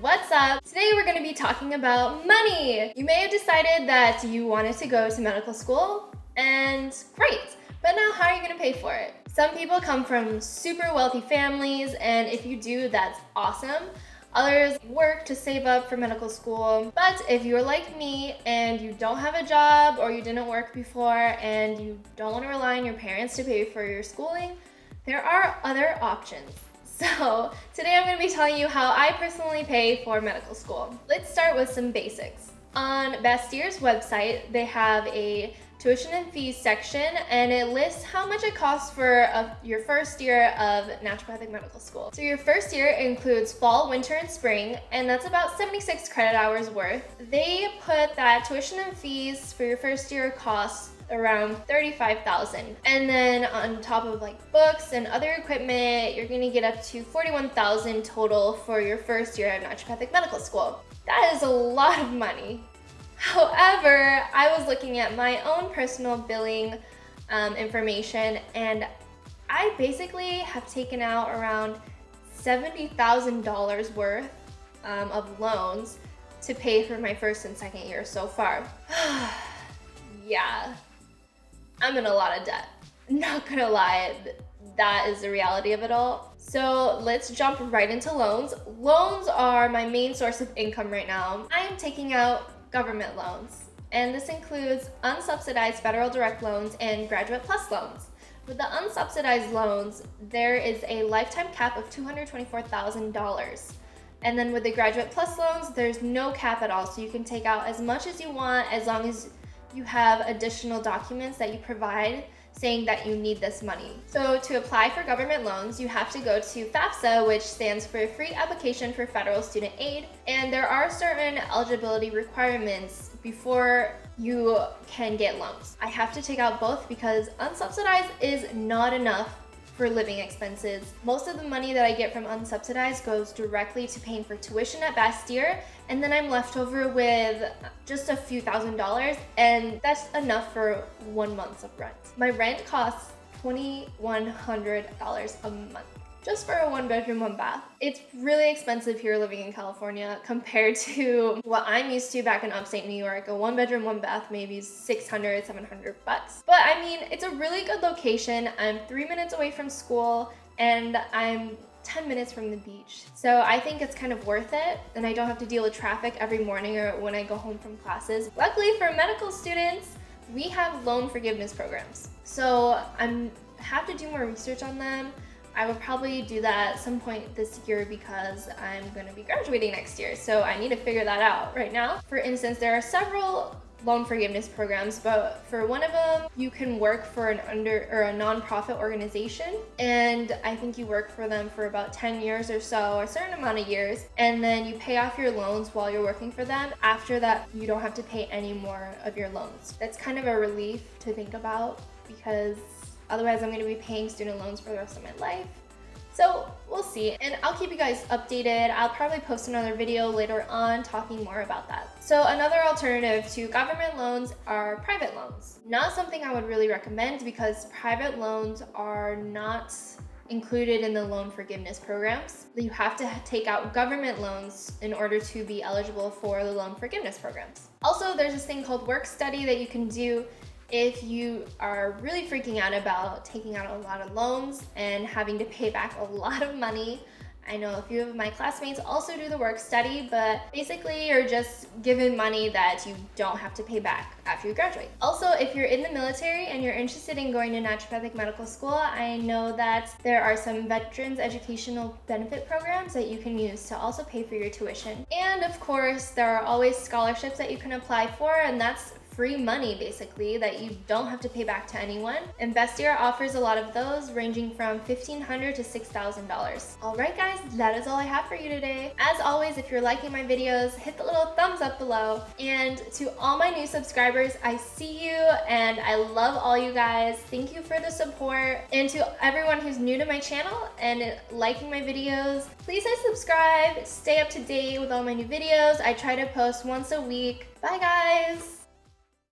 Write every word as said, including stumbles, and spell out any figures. what's up? Today we're gonna be talking about money. You may have decided that you wanted to go to medical school, and great, but now how are you gonna pay for it? Some people come from super wealthy families, and if you do, that's awesome. Others work to save up for medical school. But if you're like me and you don't have a job or you didn't work before and you don't want to rely on your parents to pay for your schooling, there are other options. So today I'm going to be telling you how I personally pay for medical school. Let's start with some basics. On Bastyr's website, they have a tuition and fees section, and it lists how much it costs for a, your first year of naturopathic medical school. So your first year includes fall, winter, and spring, and that's about seventy-six credit hours worth. They put that tuition and fees for your first year costs around thirty-five thousand dollars. And then on top of like books and other equipment, you're gonna get up to forty-one thousand dollars total for your first year at naturopathic medical school. That is a lot of money. However, I was looking at my own personal billing um, information, and I basically have taken out around seventy thousand dollars worth um, of loans to pay for my first and second year so far. Yeah, I'm in a lot of debt. Not gonna lie, that is the reality of it all. So let's jump right into loans. Loans are my main source of income right now. I am taking out government loans, and this includes unsubsidized federal direct loans and Graduate Plus loans. With the unsubsidized loans, there is a lifetime cap of two hundred twenty-four thousand dollars. And then with the Graduate Plus loans, there's no cap at all, so you can take out as much as you want as long as you have additional documents that you provide saying that you need this money. So to apply for government loans, you have to go to FAFSA, which stands for Free Application for Federal Student Aid. And there are certain eligibility requirements before you can get loans. I have to take out both because unsubsidized is not enough for living expenses. Most of the money that I get from unsubsidized goes directly to paying for tuition at Bastyr, and then I'm left over with just a few thousand dollars, and that's enough for one month's of rent. My rent costs twenty-one hundred dollars a month, just for a one bedroom, one bath. It's really expensive here living in California compared to what I'm used to back in upstate New York. A one bedroom, one bath, maybe six hundred, seven hundred bucks. But I mean, it's a really good location. I'm three minutes away from school and I'm ten minutes from the beach. So I think it's kind of worth it, and I don't have to deal with traffic every morning or when I go home from classes. Luckily for medical students, we have loan forgiveness programs. So I have to do more research on them. I will probably do that at some point this year because I'm going to be graduating next year, so I need to figure that out right now. For instance, there are several loan forgiveness programs, but for one of them, you can work for an under or a nonprofit organization, and I think you work for them for about ten years or so, a certain amount of years, and then you pay off your loans while you're working for them. After that, you don't have to pay any more of your loans. That's kind of a relief to think about because otherwise, I'm gonna be paying student loans for the rest of my life. So we'll see, and I'll keep you guys updated. I'll probably post another video later on talking more about that. So another alternative to government loans are private loans. Not something I would really recommend because private loans are not included in the loan forgiveness programs. You have to take out government loans in order to be eligible for the loan forgiveness programs. Also, there's this thing called work study that you can do if you are really freaking out about taking out a lot of loans and having to pay back a lot of money. I know a few of my classmates also do the work study, but basically you're just given money that you don't have to pay back after you graduate. Also, if you're in the military and you're interested in going to naturopathic medical school, I know that there are some veterans educational benefit programs that you can use to also pay for your tuition. And of course, there are always scholarships that you can apply for, and that's free money basically that you don't have to pay back to anyone. And Bastyr offers a lot of those, ranging from fifteen hundred dollars to six thousand dollars. All right guys, that is all I have for you today. As always, if you're liking my videos, hit the little thumbs up below. And to all my new subscribers, I see you and I love all you guys. Thank you for the support. And to everyone who's new to my channel and liking my videos, please hit subscribe, stay up to date with all my new videos. I try to post once a week. Bye guys.